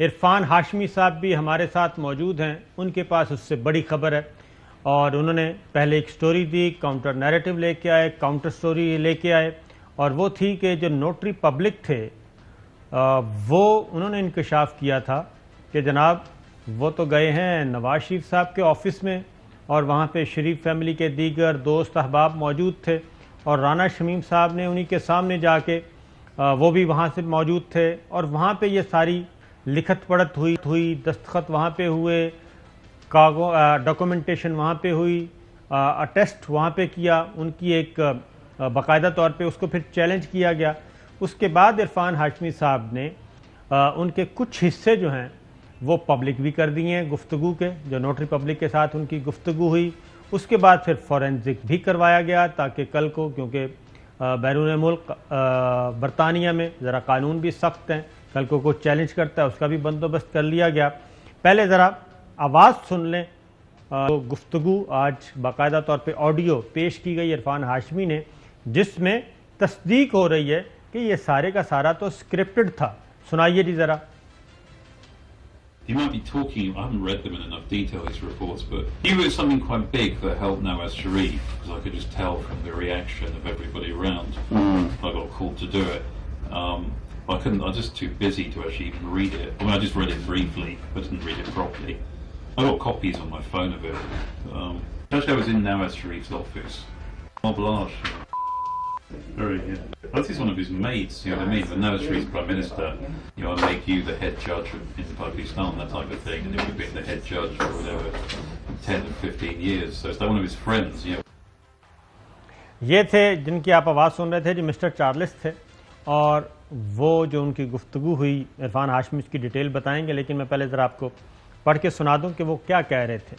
इरफान हाशमी साहब भी हमारे साथ मौजूद हैं, उनके पास उससे बड़ी खबर है और उन्होंने पहले एक स्टोरी दी, काउंटर नैरेटिव लेके आए, काउंटर स्टोरी लेके आए और वो थी कि जो नोटरी पब्लिक थे वो उन्होंने इंकशाफ किया था कि जनाब वो तो गए हैं नवाज शरीफ साहब के ऑफिस में और वहाँ पे शरीफ फैमिली के दीगर दोस्त अहबाब मौजूद थे और राना शमीम साहब ने उन्हीं के सामने जाके वो भी वहाँ से मौजूद थे और वहाँ पे ये सारी लिखत पढ़त हुई, दस्तखत वहाँ पे हुए, कागो डॉक्यूमेंटेशन वहाँ पे हुई, अटेस्ट वहाँ पे किया, उनकी एक बाकायदा तौर पे उसको फिर चैलेंज किया गया। उसके बाद इरफान हाशमी साहब ने उनके कुछ हिस्से जो हैं वो पब्लिक भी कर दिए हैं, गुफ्तगू के जो नोटरी पब्लिक के साथ उनकी गुफ्तगू हुई। उसके बाद फिर फॉरेंसिक भी करवाया गया ताकि कल को, क्योंकि बैरून मुल्क बरतानिया में ज़रा कानून भी सख्त हैं, कल को कोई चैलेंज करता है उसका भी बंदोबस्त कर लिया गया। पहले ज़रा आवाज़ सुन लें। तो गुफ्तगू आज बाकायदा तौर पे ऑडियो पेश की गई इरफान हाशमी ने, जिसमें तस्दीक हो रही है कि ये सारे का सारा तो स्क्रिप्टेड था। सुनाइए जी ज़रा। He might be talking, I haven't read them in enough detail, his reports, but he wrote something quite big that helped Nawaz Sharif, because I could just tell from the reaction of everybody around. I got called to do it. I was just too busy to actually even read it. I mean, I just read it briefly, but didn't read it properly. I got copies on my phone of it. Actually, I was in Nawaz Sharif's office. Oblige. Very good. That's just one of his mates, you know what I mean? But now it's really Prime Minister, you know, I'll make you the head judge in Pakistan, that type of thing, and it would have been the head judge for whatever 10 or 15 years. So it's like one of his friends, you know. ये थे जिनकी आप आवाज़ सुन रहे थे, जो mister Charles थे, और वो जो उनकी गुफ्तगू हुई, इरफान हाशमी इसकी डिटेल बताएंगे, लेकिन मैं पहले ज़रा आपको पढ़ के सुना दूँ कि वो क्या कह रहे थे।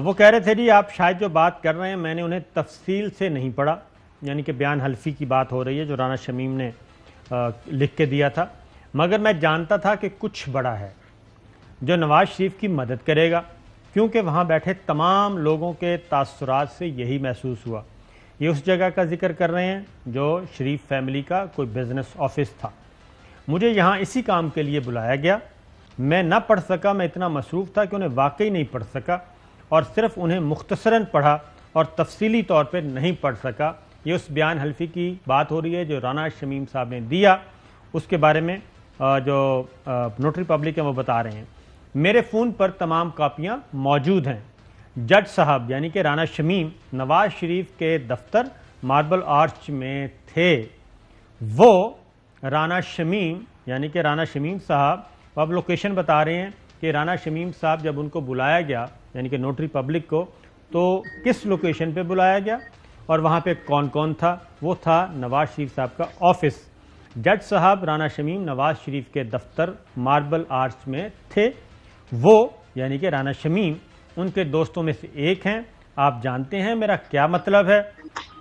वो कह रहे थे जी आप शायद जो बात कर रहे हैं मैंने उन्हें तफसील से नहीं पढ़ा, यानी कि बयान हल्फी की बात हो रही है जो राना शमीम ने लिख के दिया था, मगर मैं जानता था कि कुछ बड़ा है जो नवाज़ शरीफ की मदद करेगा, क्योंकि वहाँ बैठे तमाम लोगों के तासुरात से यही महसूस हुआ। ये उस जगह का जिक्र कर रहे हैं जो शरीफ फैमिली का कोई बिज़नेस ऑफिस था। मुझे यहाँ इसी काम के लिए बुलाया गया, मैं ना पढ़ सका, मैं इतना मसरूफ़ था कि उन्हें वाकई नहीं पढ़ सका और सिर्फ़ उन्हें मुख्तसरन पढ़ा और तफसीली तौर पर नहीं पढ़ सका। ये उस बयान हल्फी की बात हो रही है जो राना शमीम साहब ने दिया, उसके बारे में जो नोटरी पब्लिक है वो बता रहे हैं। मेरे फ़ोन पर तमाम कापियाँ मौजूद हैं। जज साहब यानी कि राना शमीम नवाज शरीफ के दफ्तर मार्बल आर्च में थे। वो राना शमीम यानी कि राना शमीम साहब, अब लोकेशन बता रहे हैं कि राना शमीम साहब जब उनको बुलाया गया यानी कि नोटरी पब्लिक को, तो किस लोकेशन पर बुलाया गया और वहाँ पे कौन कौन था। वो था नवाज़ शरीफ साहब का ऑफिस। जज साहब राना शमीम नवाज़ शरीफ के दफ्तर मार्बल आर्च में थे। वो यानी कि राना शमीम उनके दोस्तों में से एक हैं। आप जानते हैं मेरा क्या मतलब है,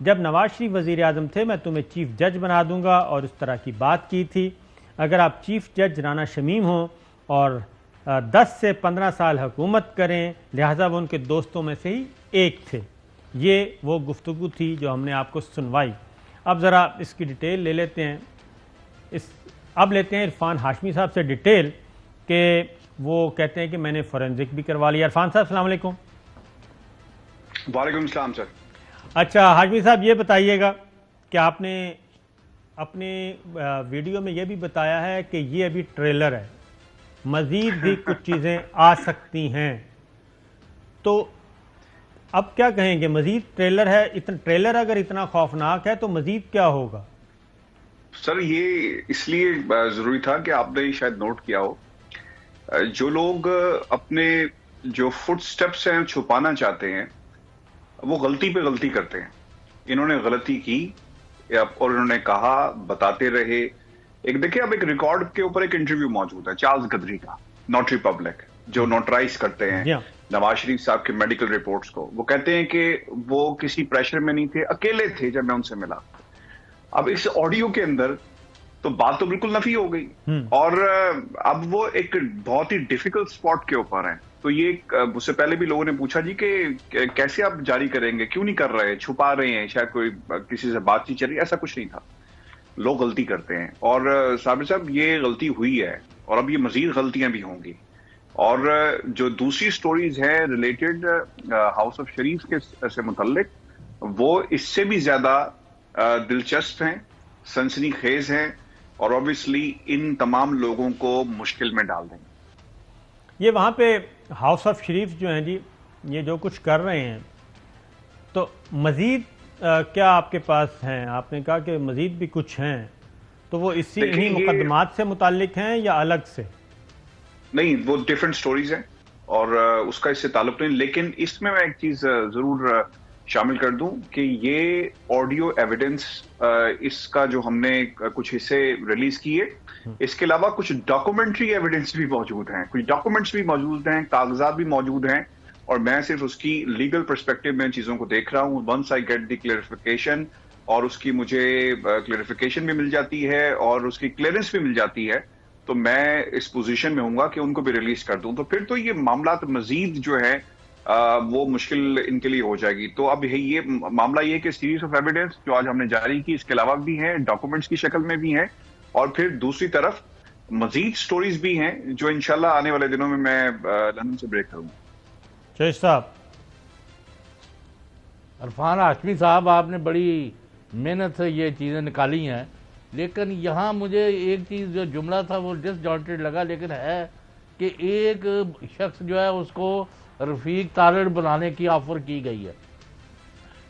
जब नवाज़ शरीफ वज़ीर आज़म थे मैं तुम्हें चीफ जज बना दूंगा और उस तरह की बात की थी। अगर आप चीफ जज राना शमीम हों और 10 से 15 साल हुकूमत करें, लिहाजा वो उनके दोस्तों में से ही एक थे। ये वो गुफ्तगू थी जो हमने आपको सुनवाई। अब ज़रा इसकी डिटेल ले लेते हैं। अब लेते हैं इरफान हाशमी साहब से डिटेल के वो कहते हैं कि मैंने फॉरेंसिक भी करवा लिया। इरफान साहब अस्सलाम वालेकुम। वालेकुम सलाम सर। अच्छा हाशमी साहब ये बताइएगा कि आपने अपने वीडियो में ये भी बताया है कि ये अभी ट्रेलर है, मज़ीद भी कुछ चीज़ें आ सकती हैं, तो अब क्या कहेंगे, मजीद ट्रेलर है, इतना ट्रेलर अगर इतना खौफनाक है तो मजीद क्या होगा? सर ये इसलिए जरूरी था कि आपने शायद नोट किया हो, जो लोग अपने जो फुटस्टेप्स हैं छुपाना चाहते हैं वो गलती पे गलती करते हैं। इन्होंने गलती की और इन्होंने कहा, बताते रहे। एक देखिए अब एक रिकॉर्ड के ऊपर एक इंटरव्यू मौजूद है चार्ल्स गदरी का, नोटरी पब्लिक जो नोटराइज करते हैं नवाज शरीफ साहब के मेडिकल रिपोर्ट्स को। वो कहते हैं कि वो किसी प्रेशर में नहीं थे, अकेले थे जब मैं उनसे मिला। अब इस ऑडियो के अंदर तो बात तो बिल्कुल नफी हो गई और अब वो एक बहुत ही डिफिकल्ट स्पॉट के ऊपर हैं। तो ये उससे पहले भी लोगों ने पूछा जी कि कैसे आप जारी करेंगे, क्यों नहीं कर रहे, छुपा रहे हैं, शायद कोई किसी से बातचीत चल रही, ऐसा कुछ नहीं था। लोग गलती करते हैं और साबिर साहब ये गलती हुई है और अब ये मजीद गलतियां भी होंगी। और जो दूसरी स्टोरीज हैं रिलेटेड हाउस ऑफ शरीफ के से मुतल्लिक, वो इससे भी ज्यादा दिलचस्प हैं, सनसनी खेज हैं और ऑब्वियसली इन तमाम लोगों को मुश्किल में डाल देंगे। ये वहाँ पे हाउस ऑफ शरीफ जो हैं जी, ये जो कुछ कर रहे हैं तो मजीद क्या आपके पास हैं? आपने कहा कि मजीद भी कुछ हैं, तो वो इसी इन्हीं मुकदमात से मुतालिक हैं या अलग से? नहीं, वो डिफरेंट स्टोरीज हैं और उसका इससे ताल्लुक नहीं। लेकिन इसमें मैं एक चीज जरूर शामिल कर दूं कि ये ऑडियो एविडेंस इसका जो हमने कुछ हिस्से रिलीज किए, इसके अलावा कुछ डॉक्यूमेंट्री एविडेंस भी मौजूद हैं, कुछ डॉक्यूमेंट्स भी मौजूद हैं, कागजात भी मौजूद हैं और मैं सिर्फ उसकी लीगल पर्सपेक्टिव में चीजों को देख रहा हूँ। Once I get the clarification और उसकी मुझे क्लेरिफिकेशन भी मिल जाती है और उसकी क्लियरेंस भी मिल जाती है तो मैं इस पोजीशन में हूँगा कि उनको भी रिलीज कर दूं, तो फिर तो ये मामला मजीद जो है वो मुश्किल इनके लिए हो जाएगी। तो अब ये मामला ये कि सीरीज ऑफ एविडेंस जो आज हमने जारी की, इसके अलावा भी है, डॉक्यूमेंट्स की शक्ल में भी है और फिर दूसरी तरफ मजीद स्टोरीज भी हैं जो इंशाल्लाह आने वाले दिनों में मैं लंदन से ब्रेक करूंगा। शरीफ साहब, इरफान हाशमी साहब, आपने बड़ी मेहनत से ये चीज़ें निकाली हैं लेकिन यहाँ मुझे एक चीज़ जो जुमला था वो डिसजॉइंटेड लगा, लेकिन है कि एक शख्स जो है उसको रफीक तारिड़ बनाने की ऑफ़र की गई है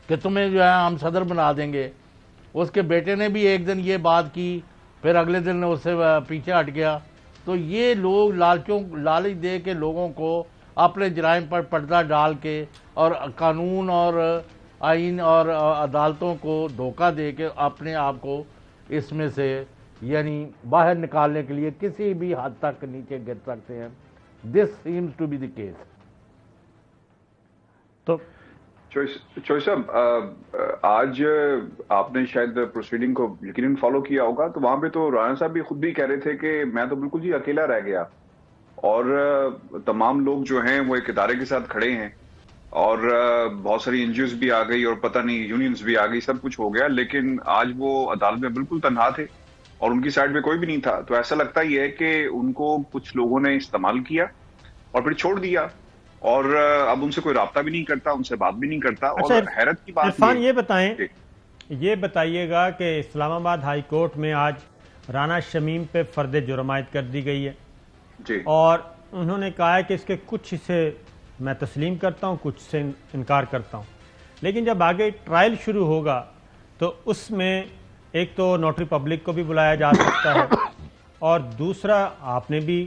कि तुम्हें जो है हम सदर बना देंगे। उसके बेटे ने भी एक दिन ये बात की, फिर अगले दिन उससे पीछे हट गया। तो ये लोग लालच दे के लोगों को अपने जराइम पर पर्दा डाल के और कानून और आइन और अदालतों को धोखा दे के अपने आप को इसमें से यानी बाहर निकालने के लिए किसी भी हद तक नीचे गिर सकते हैं। This seems to be the case. तो चोई साहब, आज आपने शायद प्रोसीडिंग को यकीनन फॉलो किया होगा, तो वहां पे तो राणा साहब भी खुद भी कह रहे थे कि मैं तो बिल्कुल जी अकेला रह गया और तमाम लोग जो हैं वो एक इदारे के साथ खड़े हैं और बहुत सारी एनजीओज भी आ गई और पता नहीं यूनियंस भी आ गई, सब कुछ हो गया, लेकिन आज वो अदालत में बिल्कुल तन्हा थे और उनकी साइड में कोई भी नहीं था। तो ऐसा लगता ही है कि उनको कुछ लोगों ने इस्तेमाल किया और फिर छोड़ दिया और अब उनसे कोई राब्ता भी नहीं करता, उनसे बात भी नहीं करता। अच्छा, और हैरत की बात है। ये बताएं, ये बताइएगा कि इस्लामाबाद हाई कोर्ट में आज राना शमीम पे फर्द जुर्मायत कर दी गई है और उन्होंने कहा है कि इसके कुछ हिस्से मैं तस्लीम करता हूँ, कुछ से इनकार करता हूँ। लेकिन जब आगे ट्रायल शुरू होगा तो उसमें एक तो नोटरी पब्लिक को भी बुलाया जा सकता है और दूसरा आपने भी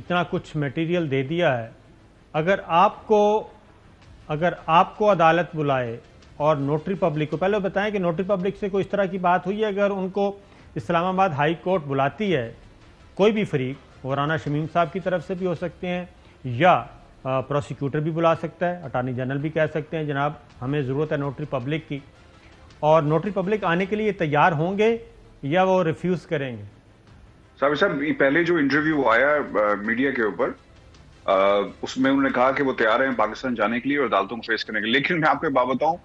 इतना कुछ मटेरियल दे दिया है, अगर आपको अदालत बुलाए और नोटरी पब्लिक को, पहले बताएं कि नोटरी पब्लिक से कोई इस तरह की बात हुई है? अगर उनको इस्लामाबाद हाई कोर्ट बुलाती है कोई भी फरीक, वो राना शमीम साहब की तरफ से भी हो सकते हैं या प्रोसिक्यूटर भी बुला सकता है, अटॉर्नी जनरल भी कह सकते हैं जनाब हमें ज़रूरत है नोटरी पब्लिक की, और नोटरी पब्लिक आने के लिए तैयार होंगे या वो रिफ्यूज़ करेंगे? साहब पहले जो इंटरव्यू आया मीडिया के ऊपर उसमें उन्होंने कहा कि वो तैयार हैं पाकिस्तान जाने के लिए और अदालतों को फेस करने के लिए, लेकिन मैं आपको बात बताऊँ,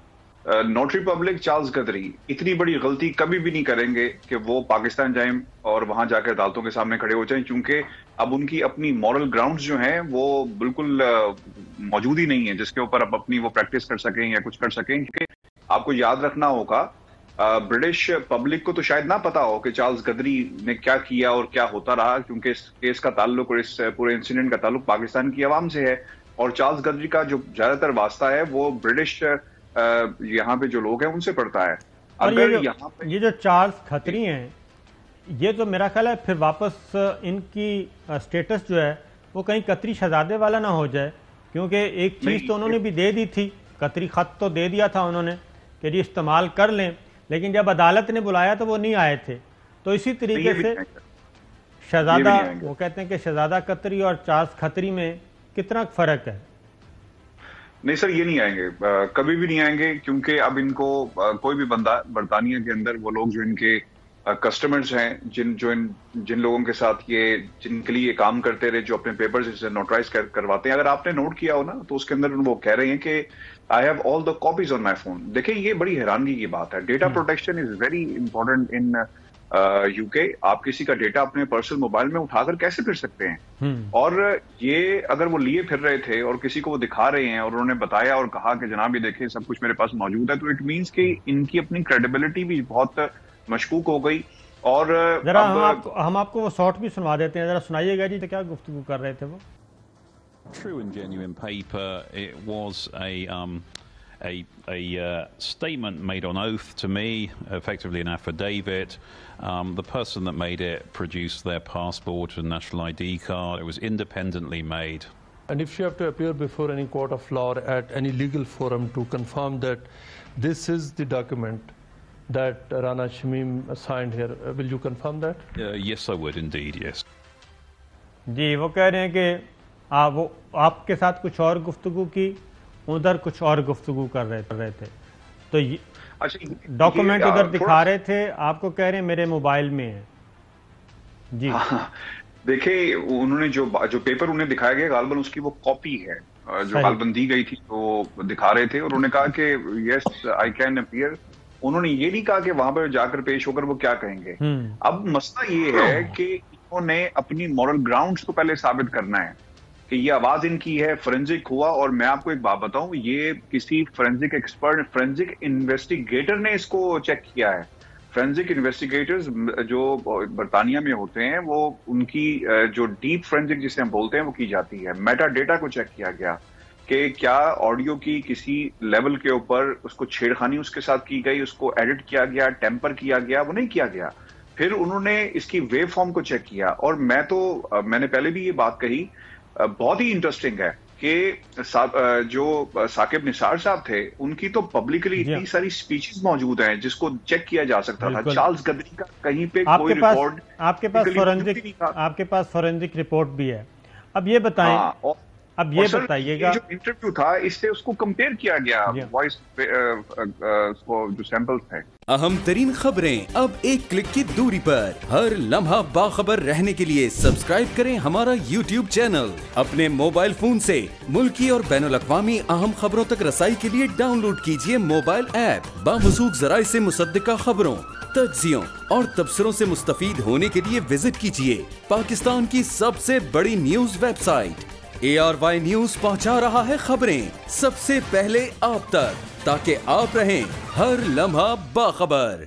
नोटरी पब्लिक चार्ल्स गदरी इतनी बड़ी गलती कभी भी नहीं करेंगे कि वो पाकिस्तान जाएं और वहां जाकर अदालतों के सामने खड़े हो जाएं, क्योंकि अब उनकी अपनी मॉरल ग्राउंड्स जो हैं वो बिल्कुल मौजूद ही नहीं है जिसके ऊपर आप अपनी वो प्रैक्टिस कर सकें या कुछ कर सकें। आपको याद रखना होगा, ब्रिटिश पब्लिक को तो शायद ना पता हो कि चार्ल्स गदरी ने क्या किया और क्या होता रहा, क्योंकि इस केस का ताल्लुक और इस पूरे इंसिडेंट का ताल्लुक पाकिस्तान की आवाम से है और चार्ल्स गदरी का जो ज्यादातर वास्ता है वो ब्रिटिश यहाँ पे जो लोग हैं उनसे पड़ता है। अगर यहाँ पे ये जो चार्ल्स खत्री हैं, ये तो मेरा ख्याल है फिर वापस इनकी स्टेटस जो है वो कहीं कतरी शहजादे वाला ना हो जाए, क्योंकि एक चीज़ तो उन्होंने भी दे दी थी, कतरी ख़त तो दे दिया था उन्होंने कि जी इस्तेमाल कर लें, लेकिन जब अदालत ने बुलाया तो वो नहीं आए थे। तो इसी तरीके से शहजादा, वो कहते हैं कि शहजादा कतरी और चार्ल्स खत्री में कितना फ़र्क है? नहीं सर, ये नहीं आएंगे, कभी भी नहीं आएंगे, क्योंकि अब इनको कोई भी बंदा बरतानिया के अंदर वो लोग जो इनके कस्टमर्स हैं, जिन लोगों के साथ ये जिनके लिए काम करते रहे, जो अपने पेपर्स इसे नोटराइज करवाते हैं, अगर आपने नोट किया हो ना तो उसके अंदर वो कह रहे हैं कि I have all the copies on my phone. देखिए ये बड़ी हैरानगी की बात है, data protection is very important in UK, आप किसी का डेटा अपने पर्सनल मोबाइल में उठाकर कैसे फिर सकते हैं? और ये अगर वो लिए फिर रहे थे और किसी को वो दिखा रहे हैं और उन्होंने बताया और कहा कि जनाब ये देखें सब कुछ मेरे पास मौजूद है, तो इट मींस कि इनकी अपनी क्रेडिबिलिटी भी बहुत मशकूक हो गई। और जरा हम आपको वो शॉर्ट भी सुनवा देते हैं, जरा सुनाइएगा जी, तो क्या गुफ्तगू कर रहे थे वो। True and genuine paper. It was a statement made on oath to me, effectively an affidavit. The person that made it produced their passport and national ID card. It was independently made. And if you have to appear before any court of law or at any legal forum to confirm that this is the document that Rana Shamim signed here, will you confirm that? Yes, I would indeed. Yes. जी वो कह रहे हैं कि वो आपके साथ कुछ और गुफ्तगू की, उधर कुछ और गुफ्तगू कर रहे थे, तो ये डॉक्यूमेंट उधर दिखा रहे थे, आपको कह रहे हैं मेरे मोबाइल में है जी। देखिए उन्होंने जो पेपर उन्हें दिखाया गया गालबन उसकी वो कॉपी है जो गालबन दी गई थी, तो दिखा रहे थे और उन्होंने कहा कि यस आई कैन अपीयर। उन्होंने ये नहीं कहा कि वहां पर जाकर पेश होकर वो क्या कहेंगे। अब मसला ये है कि उन्होंने अपनी मॉरल ग्राउंड को पहले साबित करना है कि ये आवाज इनकी है, फोरेंसिक हुआ। और मैं आपको एक बात बताऊं, ये किसी फोरेंसिक एक्सपर्ट, फोरेंसिक इन्वेस्टिगेटर ने इसको चेक किया है। फोरेंसिक इन्वेस्टिगेटर्स जो बर्तानिया में होते हैं, वो उनकी जो डीप फोरेंसिक जिसे हम बोलते हैं वो की जाती है। मेटा डेटा को चेक किया गया कि क्या ऑडियो की किसी लेवल के ऊपर उसको छेड़खानी उसके साथ की गई, उसको एडिट किया गया, टेम्पर किया गया, वो नहीं किया गया। फिर उन्होंने इसकी वेव फॉर्म को चेक किया। और मैंने पहले भी ये बात कही, बहुत ही इंटरेस्टिंग है कि जो साकिब निसार साहब थे उनकी तो पब्लिकली इतनी सारी स्पीचेस मौजूद हैं जिसको चेक किया जा सकता था। चार्ल्स गदरी का कहीं पे कोई रिकॉर्ड, आपके पास फोरेंसिक रिपोर्ट भी है। अब ये बताएं, अब ये बताइएगा जो इंटरव्यू था इससे उसको कंपेयर किया गया, वॉइस जो सैंपल्स थे। अहम तरीन खबरें अब एक क्लिक की दूरी पर। हर लम्हा बाखबर रहने के लिए सब्सक्राइब करें हमारा YouTube चैनल। अपने मोबाइल फोन से मुल्की और बैनुल-अक़वामी अहम खबरों तक रसाई के लिए डाउनलोड कीजिए मोबाइल ऐप। बामसूक ज़राए से मुसद्दक़ा खबरों, तज्ज़ियों और तबसरों से मुस्तफ़ीद होने के लिए विजिट कीजिए पाकिस्तान की सबसे बड़ी न्यूज वेबसाइट ARY न्यूज। पहुंचा रहा है खबरें सबसे पहले आप तक, ताकि आप रहें हर लम्हा बाखबर।